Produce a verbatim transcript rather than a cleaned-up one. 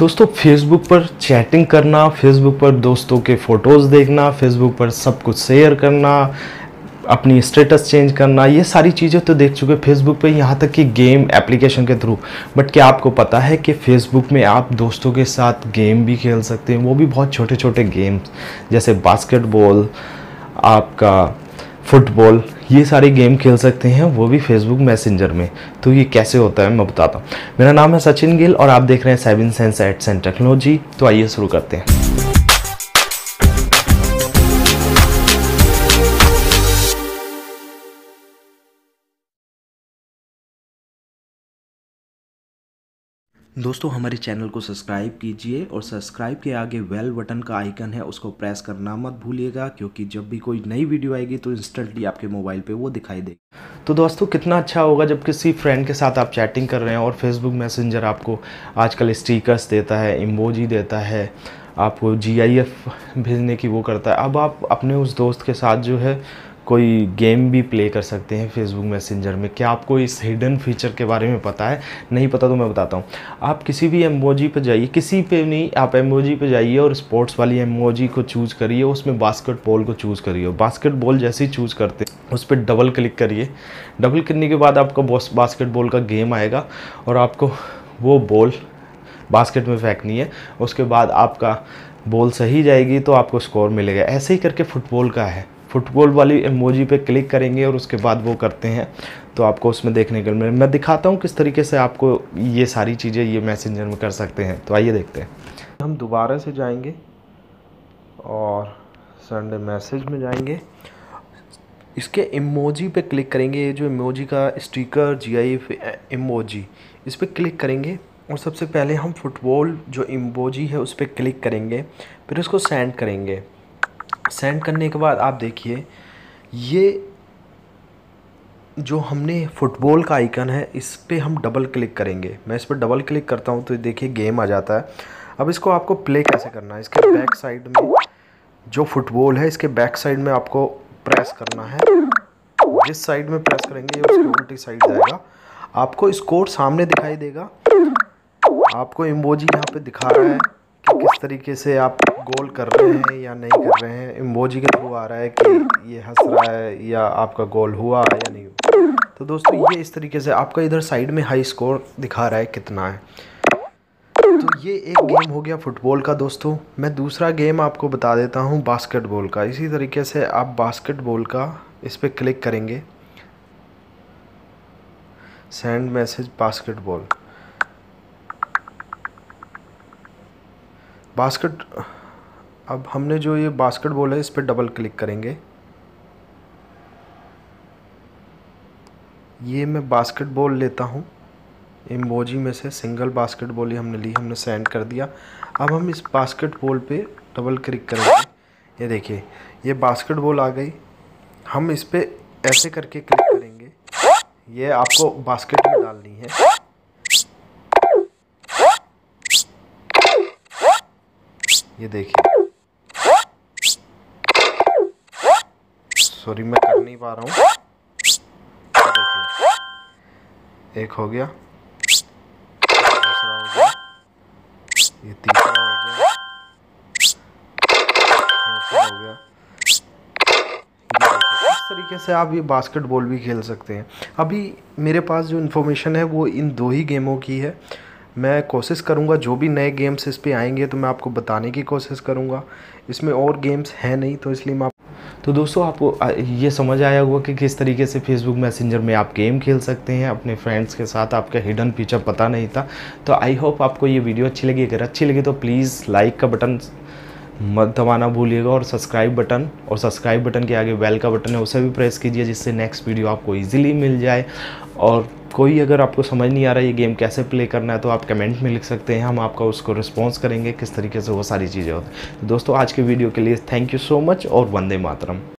दोस्तों फेसबुक पर चैटिंग करना, फेसबुक पर दोस्तों के फ़ोटोज़ देखना, फेसबुक पर सब कुछ शेयर करना, अपनी स्टेटस चेंज करना, ये सारी चीज़ें तो देख चुके फेसबुक पे, यहाँ तक कि गेम एप्लीकेशन के थ्रू। बट क्या आपको पता है कि फेसबुक में आप दोस्तों के साथ गेम भी खेल सकते हैं, वो भी बहुत छोटे छोटे गेम्स जैसे बास्केटबॉल, आपका फुटबॉल, ये सारे गेम खेल सकते हैं, वो भी फेसबुक मैसेंजर में। तो ये कैसे होता है मैं बताता हूँ। मेरा नाम है सचिन गिल और आप देख रहे हैं सेवन सेंस एड टेक्नोलॉजी। तो आइए शुरू करते हैं। दोस्तों हमारे चैनल को सब्सक्राइब कीजिए और सब्सक्राइब के आगे बेल बटन का आइकन है, उसको प्रेस करना मत भूलिएगा, क्योंकि जब भी कोई नई वीडियो आएगी तो इंस्टेंटली आपके मोबाइल पे वो दिखाई देगी। तो दोस्तों कितना अच्छा होगा जब किसी फ्रेंड के साथ आप चैटिंग कर रहे हैं और फेसबुक मैसेंजर आपको आजकल स्टिकर्स देता है, इमोजी देता है, आपको जी आई एफ भेजने की वो करता है। अब आप अपने उस दोस्त के साथ जो है कोई गेम भी प्ले कर सकते हैं फेसबुक मैसेंजर में। क्या आपको इस हिडन फीचर के बारे में पता है? नहीं पता तो मैं बताता हूँ। आप किसी भी एमोजी पे जाइए, किसी पे नहीं, आप एमोजी पे जाइए और स्पोर्ट्स वाली एमोजी को चूज़ करिए, उसमें बास्केटबॉल को चूज़ करिए। बास्केटबॉल जैसे ही चूज़ करते हैं उस पर डबल क्लिक करिए। डबल करने के बाद आपका बास्केटबॉल का गेम आएगा और आपको वो बॉल बास्केट में फेंकनी है। उसके बाद आपका बॉल सही जाएगी तो आपको स्कोर मिलेगा। ऐसे ही करके फुटबॉल का है, फुटबॉल वाली इमोजी पे क्लिक करेंगे और उसके बाद वो करते हैं तो आपको उसमें देखने के लिए। मैं दिखाता हूँ किस तरीके से आपको ये सारी चीज़ें ये मैसेंजर में कर सकते हैं। तो आइए देखते हैं। हम दोबारा से जाएंगे और संडे मैसेज में जाएंगे, इसके इमोजी पे क्लिक करेंगे। ये जो इमोजी का sticker, G I F emoji, इस पर क्लिक करेंगे और सबसे पहले हम फुटबॉल जो इमोजी है उस पर क्लिक करेंगे, फिर उसको सेंड करेंगे। सेंड करने के बाद आप देखिए ये जो हमने फुटबॉल का आइकन है इस पर हम डबल क्लिक करेंगे। मैं इस पर डबल क्लिक करता हूँ तो देखिए गेम आ जाता है। अब इसको आपको प्ले कैसे करना है, इसके बैक साइड में जो फुटबॉल है इसके बैक साइड में आपको प्रेस करना है। जिस साइड में प्रेस करेंगे ये उसकी उल्टी साइड जाएगा, आपको स्कोर सामने दिखाई देगा। आपको इमोजी यहाँ पर दिखा रहा है कि किस तरीके से आप गोल कर रहे हैं या नहीं कर रहे हैं। इमोजी के थ्रू आ रहा है कि ये हंस रहा है या आपका गोल हुआ या नहीं हुआ। तो दोस्तों ये इस तरीके से आपका इधर साइड में हाई स्कोर दिखा रहा है कितना है। तो ये एक गेम हो गया फुटबॉल का। दोस्तों मैं दूसरा गेम आपको बता देता हूँ बास्केटबॉल का। इसी तरीके से आप बास्केटबॉल का इस पर क्लिक करेंगे, सेंड मैसेज बास्केटबॉल। बास्केट अब हमने जो ये बास्केटबॉल है इस पर डबल क्लिक करेंगे। ये मैं बास्केटबॉल लेता हूँ इमोजी में से, सिंगल बास्केटबॉल ही हमने ली, हमने सेंड कर दिया। अब हम इस बास्केटबॉल पे डबल क्लिक करेंगे, ये देखिए ये बास्केटबॉल आ गई। हम इस पर ऐसे करके क्लिक करेंगे, ये आपको बास्केट में डालनी है। ये देखिए, सॉरी मैं कर नहीं पा रहा हूँ। एक हो गया, दूसरा हो गया, ये तीसरा हो गया, चौथा हो गया। इस तरीके से आप ये बास्केटबॉल भी खेल सकते हैं। अभी मेरे पास जो इन्फॉर्मेशन है वो इन दो ही गेमों की है। मैं कोशिश करूंगा जो भी नए गेम्स इस पे आएंगे तो मैं आपको बताने की कोशिश करूंगा। इसमें और गेम्स हैं नहीं तो इसलिए मैं। तो दोस्तों आपको ये समझ आया होगा कि किस तरीके से फेसबुक मैसेंजर में आप गेम खेल सकते हैं अपने फ्रेंड्स के साथ। आपका हिडन फीचर पता नहीं था। तो आई होप आपको ये वीडियो अच्छी लगी। अगर अच्छी लगी तो प्लीज़ लाइक का बटन मत दबाना भूलिएगा और सब्सक्राइब बटन, और सब्सक्राइब बटन के आगे बेल का बटन है उसे भी प्रेस कीजिए, जिससे नेक्स्ट वीडियो आपको इजीली मिल जाए। और कोई अगर आपको समझ नहीं आ रहा है ये गेम कैसे प्ले करना है तो आप कमेंट में लिख सकते हैं, हम आपका उसको रिस्पॉन्स करेंगे किस तरीके से वो सारी चीज़ें होती हैं। तो दोस्तों आज के वीडियो के लिए थैंक यू सो मच और वंदे मातरम।